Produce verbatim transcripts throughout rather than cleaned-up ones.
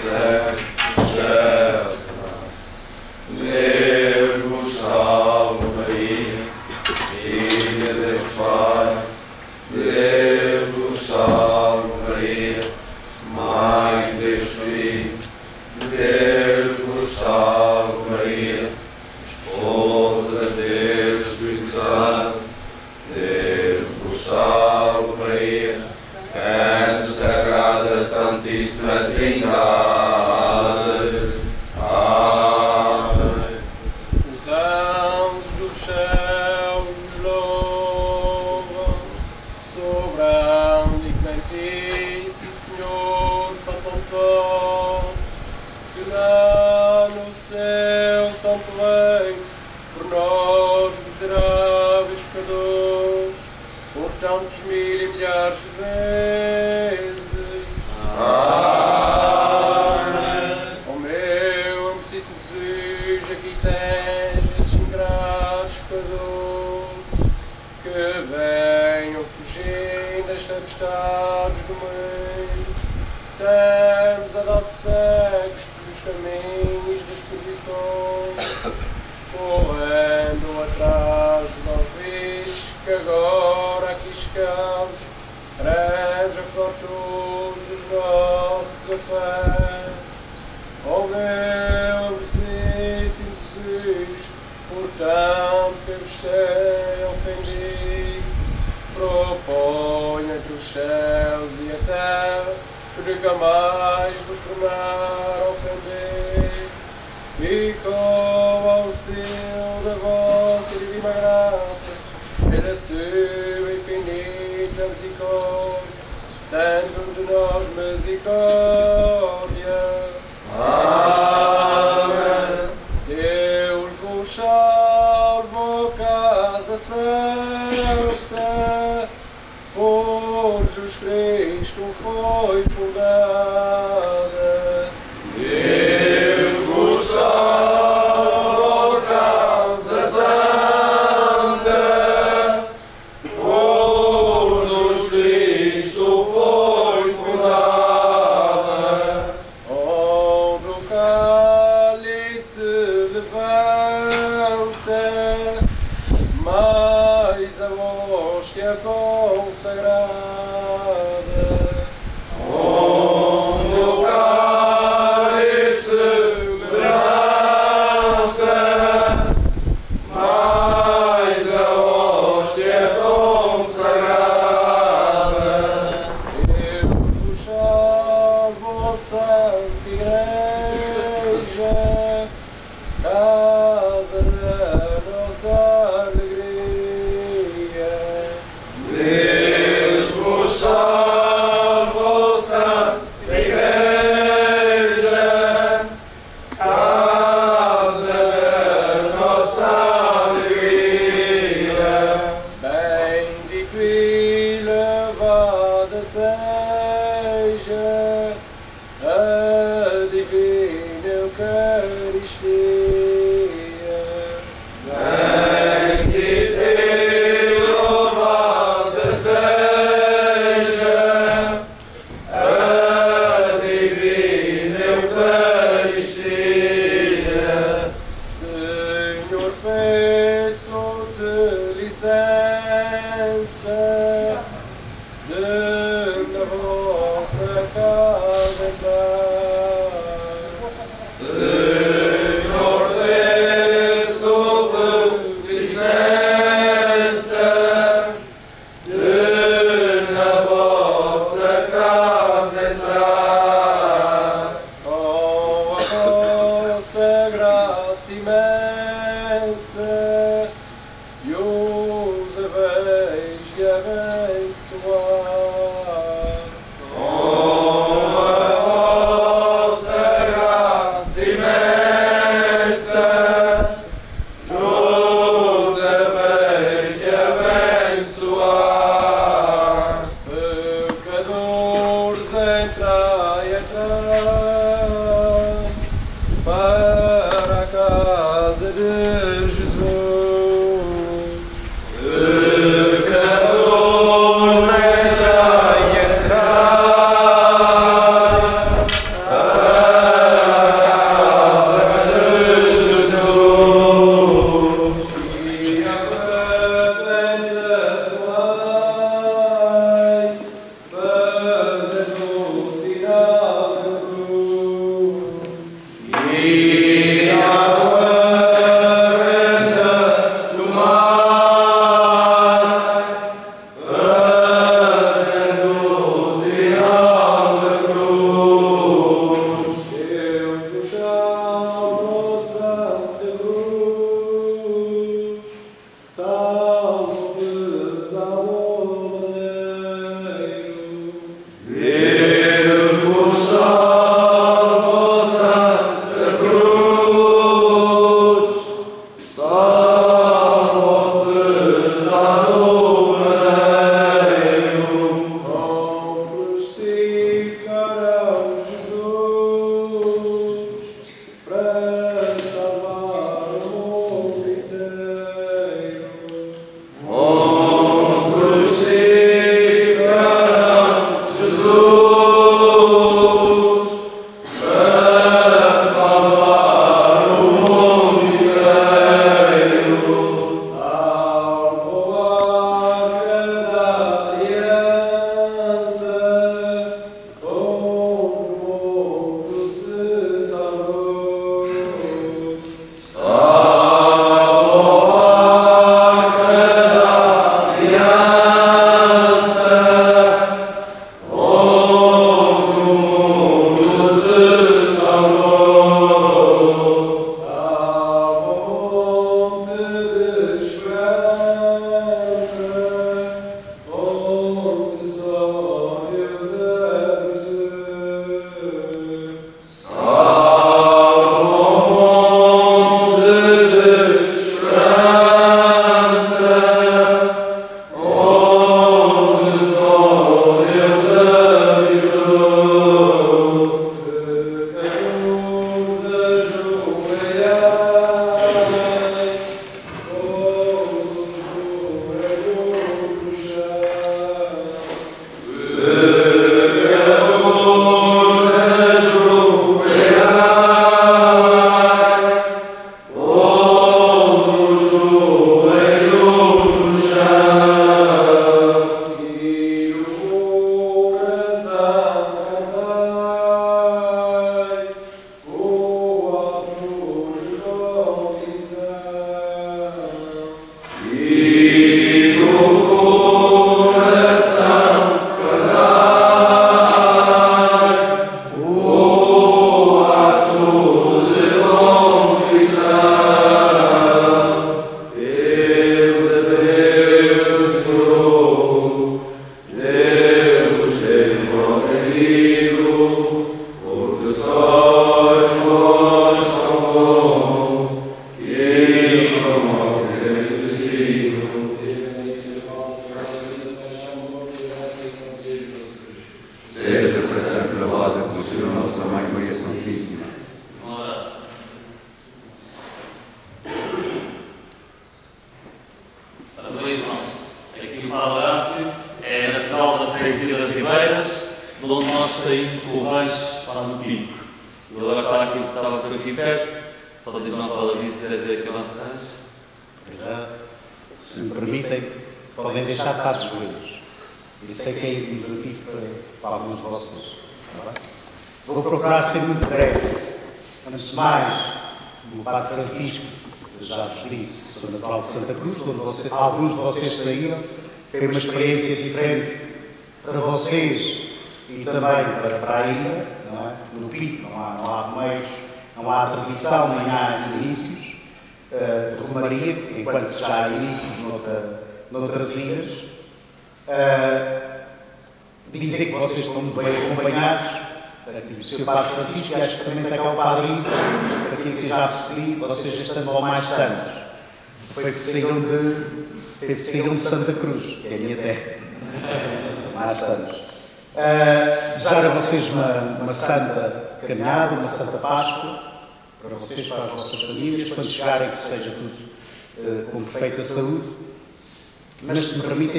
Para cá. Saúde, mas se me permitem,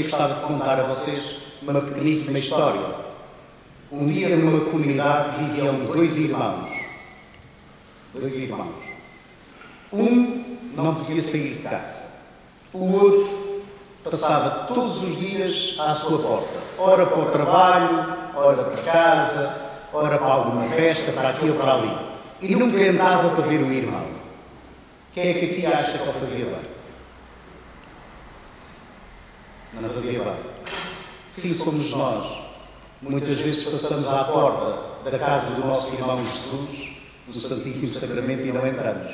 gostava de contar a vocês uma pequeníssima história. Um dia, numa comunidade, viviam dois irmãos. Dois irmãos. Um não podia sair de casa. O outro passava todos os dias à sua porta. Ora para o trabalho, ora para casa, ora para alguma festa, para aqui ou para ali. e nunca entrava para ver o irmão. Quem é que aqui acha que ele fazia bem? Não fazia bem. Sim, somos nós. Muitas vezes passamos à porta da casa do nosso irmão Jesus, do Santíssimo Sacramento, e não entramos.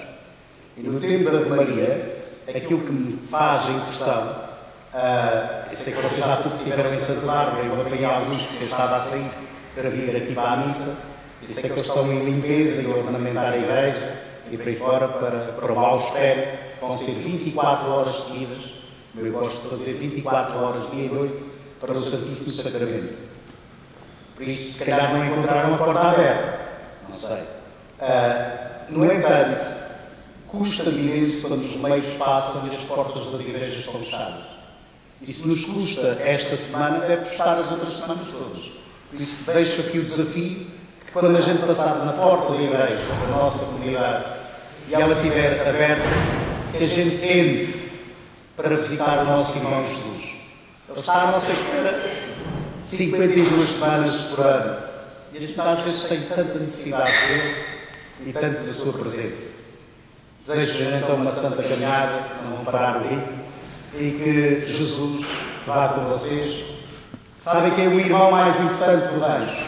E no tempo da Maria, aquilo que me faz a impressão, uh, sei que vocês há pouco tiveram em Santa Bárbara, eu apanhei alguns porque eu estava a sair para vir aqui para a missa, e sei que eles estão em limpeza e ornamentar a igreja, e para aí fora, para, para o mau espelho, vão ser vinte e quatro horas seguidas, eu gosto de fazer vinte e quatro horas, dia e noite, para o Santíssimo Sacramento. Por isso, se calhar, não encontraram uma porta aberta. Não sei. Uh, no entanto, custa-me imenso quando os meios passam e as portas das igrejas estão fechadas. E se nos custa esta semana, deve custar as outras semanas todas. Por isso, deixo aqui o desafio que, quando a gente passar na porta da igreja, da nossa comunidade, e ela estiver aberta, que a gente entre para visitar o nosso irmão Jesus. Ele está à nossa espera. cinquenta e duas semanas por ano. E a gente às vezes tem tanta necessidade dele e tanto da sua presença. Desejo-lhe então uma santa caminhada, não parar o ritmo, e que Jesus vá com vocês. Sabem quem é o irmão mais importante do anjo?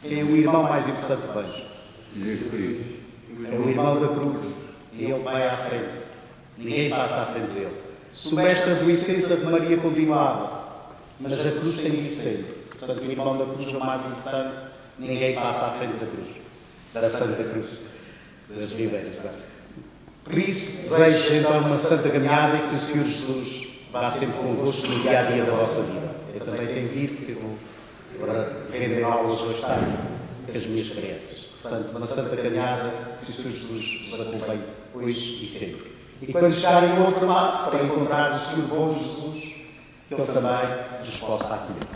Quem é o irmão mais importante do anjo? É o irmão da cruz. E ele vai à frente. Ninguém passa à frente dele. Sob esta doença de Maria continuava. Mas a cruz tem de ser. Portanto, o irmão da cruz é o mais importante. Ninguém passa à frente da cruz. Da Santa Cruz. Das Videiras. Por isso, desejo então uma santa caminhada e que o Senhor Jesus vá sempre convosco no dia a dia da vossa vida. Eu também tenho vindo, porque vou vender aulas hoje tarde com as minhas crianças. Portanto, uma santa caminhada que o Senhor Jesus vos acompanhe hoje e sempre. E quando chegarem ao outro lado, para encontrar o Senhor bom Jesus, que eu também vos possa acolher.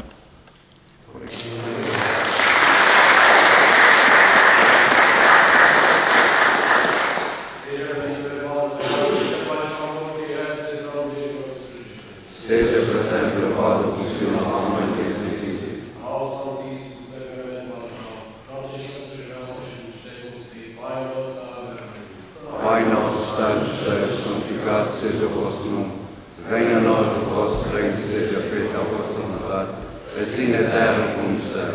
Seja bem-vindo para vós, a paz com que graças ao Deus nosso Cristo. Seja para sempre louvado o Senhor nosso Mãe que exercício. Ao Santíssimo Sacramento nosso Senhor, não deixe que as graças nos tenham concebido. Pai nosso, amém. Pai nosso que estás nos céus, santificado seja o vosso nome. Venha a nós o vosso reino, seja feita a vossa vontade, assim na terra como no céu.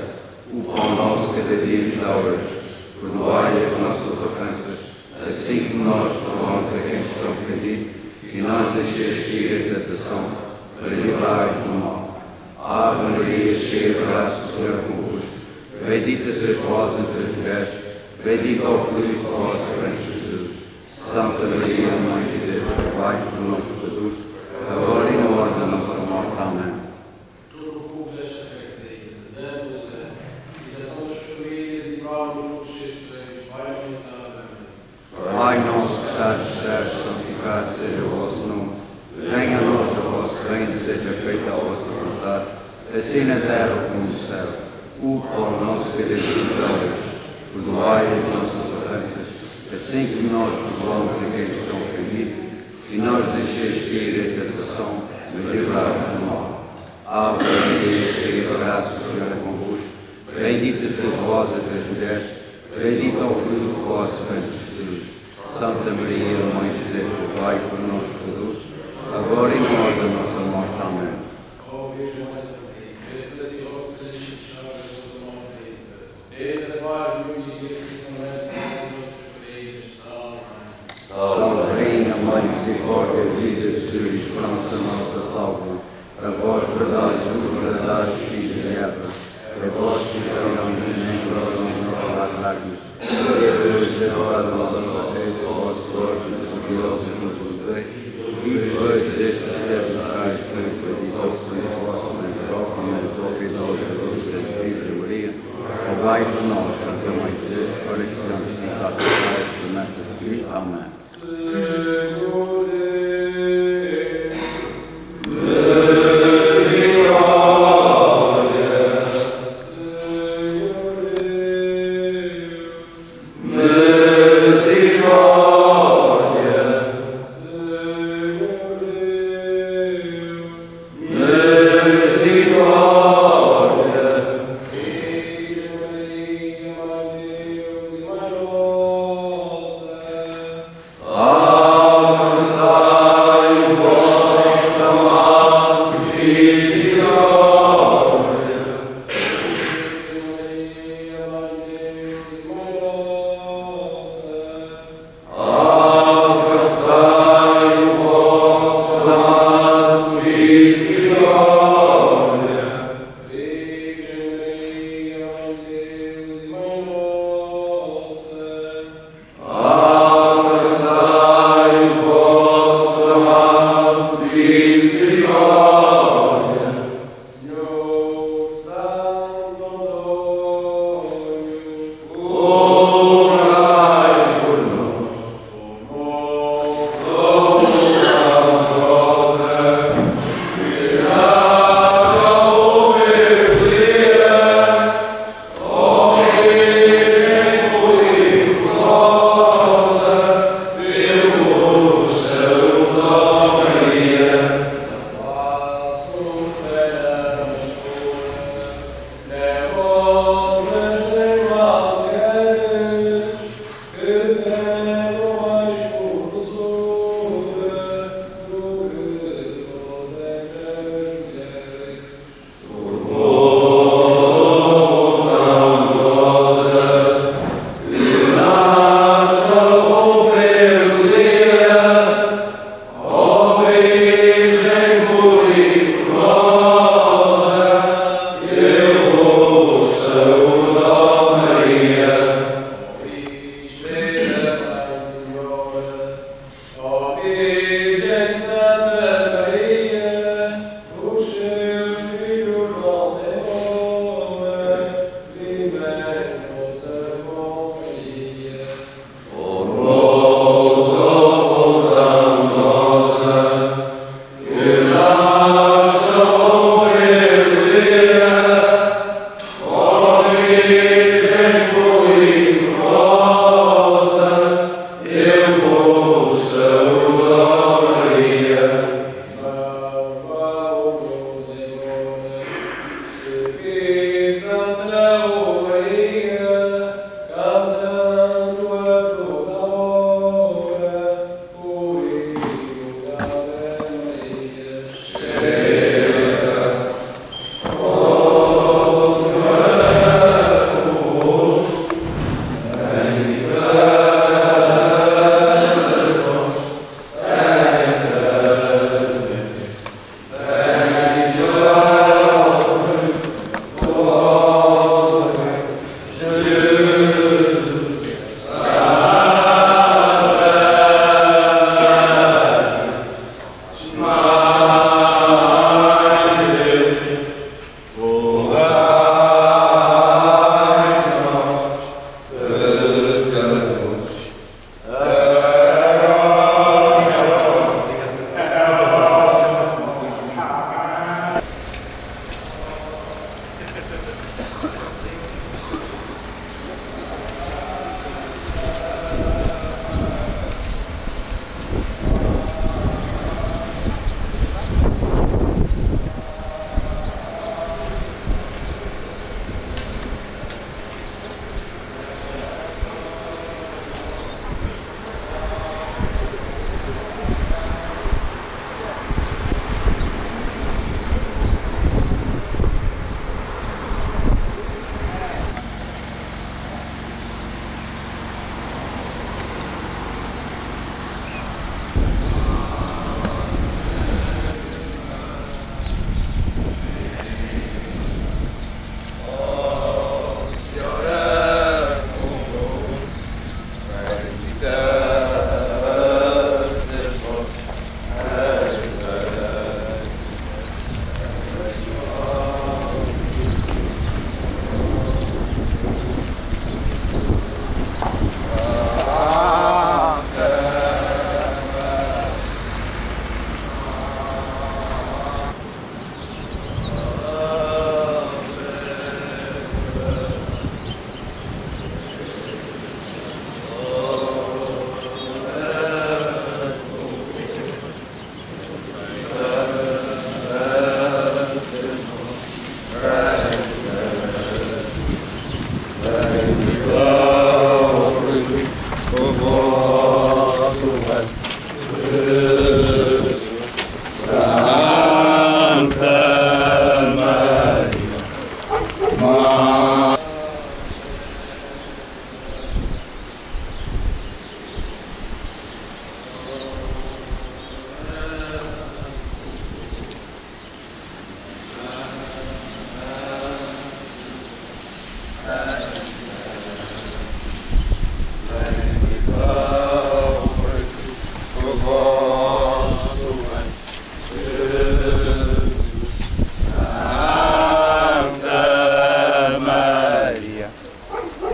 O pão nosso cada dia nos dá hoje. Perdoai as nossas ofensas, assim como nós perdoamos a quem nos está ofendido, e não deixeis cair em tentação, mas livrai-nos do mal. Ave Maria, cheia de graça, o Senhor é convosco. Bendita sois vós entre as mulheres, bendito é o fruto do vosso ventre, Jesus. Santa Maria, Mãe de Deus, rogai por nós pecadores, agora e na hora da nossa morte. Amém. Todo o povo desta terceira, das anos, e das suas famílias e próprios dos seus freios, vai abençoar. Pai nosso que estás nos céus, santificado seja o vosso nome. Venha a nós o vosso reino, seja feita a vossa vontade, assim na terra como no céu. O pão nosso que deste hoje, perdoai as nossas ofensas, assim que nós perdoamos a quem estão ofendidos. E não os deixeis cair em tentação, mas livrai-nos do mal. Ave Maria, cheia de graça, o Senhor é convosco. Bendita sois vós entre as mulheres, bendito é o fruto do vosso ventre, Jesus. Santa Maria, Mãe de Deus, rogai por nós pecadores, agora e na hora da nossa morte. Amém. Ó Virgem Nossa Maria, seja pacífica pelas chagas da vossa mão ferida. Eis a paz do meu dia que se mete nas nossas feridas. Salve. Salve. Mãe, misericórdia, vida, Senhor e esperança nossa, salva. A vós, verdades, os verdadeiros filhos de Eva, a vós que estarão nos membros da nossa carne. Deus, é hora da nossa morte, ó vosso Lorde, nos gloriosos e nos libertai, e depois destas terras traz, Deus, bendito ao Senhor, vosso mentor, como é o visor da luz da Virgem Maria, rogai por nós, Santa Mãe de Deus, para que sejamos visitados pelas promessas de Cristo. Amém. Amen. Maria.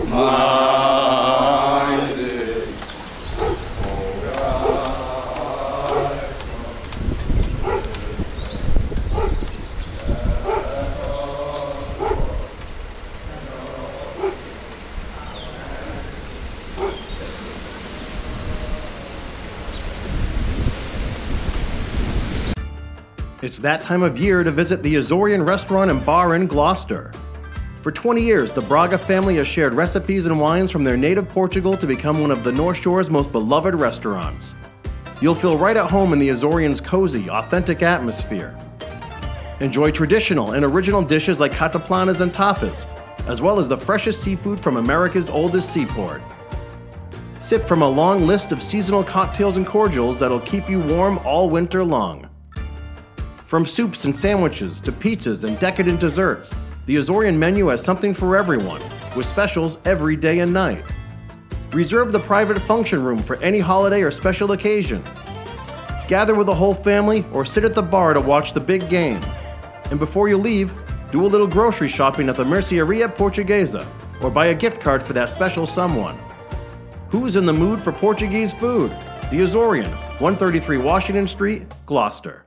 Maria. It's that time of year to visit the Azorean restaurant and bar in Gloucester. For twenty years, the Braga family has shared recipes and wines from their native Portugal to become one of the North Shore's most beloved restaurants. You'll feel right at home in the Azorean's cozy, authentic atmosphere. Enjoy traditional and original dishes like cataplanas and tapas, as well as the freshest seafood from America's oldest seaport. Sip from a long list of seasonal cocktails and cordials that'll keep you warm all winter long. From soups and sandwiches to pizzas and decadent desserts, the Azorean menu has something for everyone, with specials every day and night. Reserve the private function room for any holiday or special occasion. Gather with the whole family or sit at the bar to watch the big game. And before you leave, do a little grocery shopping at the Mercearia Portuguesa or buy a gift card for that special someone. Who's in the mood for Portuguese food? The Azorean, one thirty-three Washington Street, Gloucester.